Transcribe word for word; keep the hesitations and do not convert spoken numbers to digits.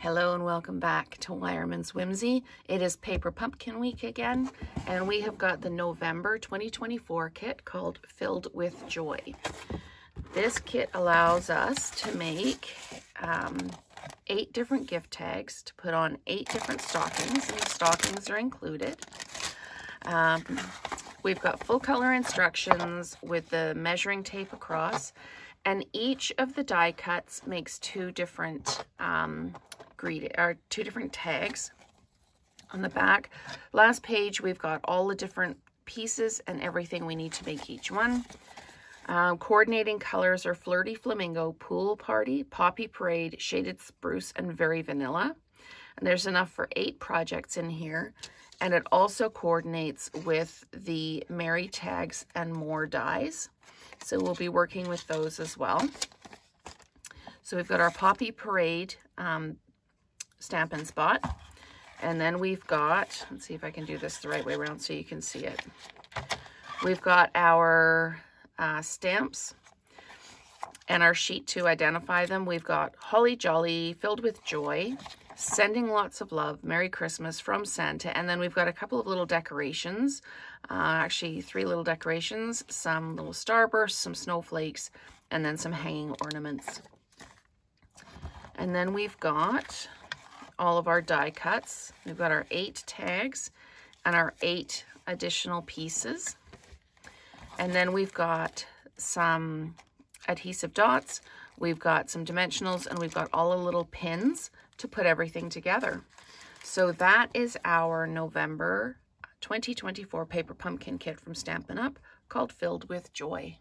Hello and welcome back to Weyermann's Whimsy. It is Paper Pumpkin Week again, and we have got the November twenty twenty-four kit called Filled With Joy. This kit allows us to make um, eight different gift tags to put on eight different stockings, and the stockings are included. Um, we've got full color instructions with the measuring tape across, and each of the die cuts makes two different um, greeting or two different tags on the back. Last page, we've got all the different pieces and everything we need to make each one. Um, coordinating colors are Flirty Flamingo, Pool Party, Poppy Parade, Shaded Spruce, and Very Vanilla. And there's enough for eight projects in here. And it also coordinates with the Merry Tags and More Dyes. So we'll be working with those as well. So we've got our Poppy Parade um, Stampin' Spot. And then we've got, let's see if I can do this the right way around so you can see it. We've got our uh, stamps and our sheet to identify them. We've got Holly Jolly, Filled With Joy, Sending Lots of Love, Merry Christmas from Santa. And then we've got a couple of little decorations, uh, actually three little decorations, some little starbursts, some snowflakes, and then some hanging ornaments. And then we've got all of our die cuts. We've got our eight tags and our eight additional pieces. And then we've got some adhesive dots, we've got some dimensionals, and we've got all the little pins to put everything together. So that is our November twenty twenty-four Paper Pumpkin kit from Stampin' Up! Called Filled With Joy.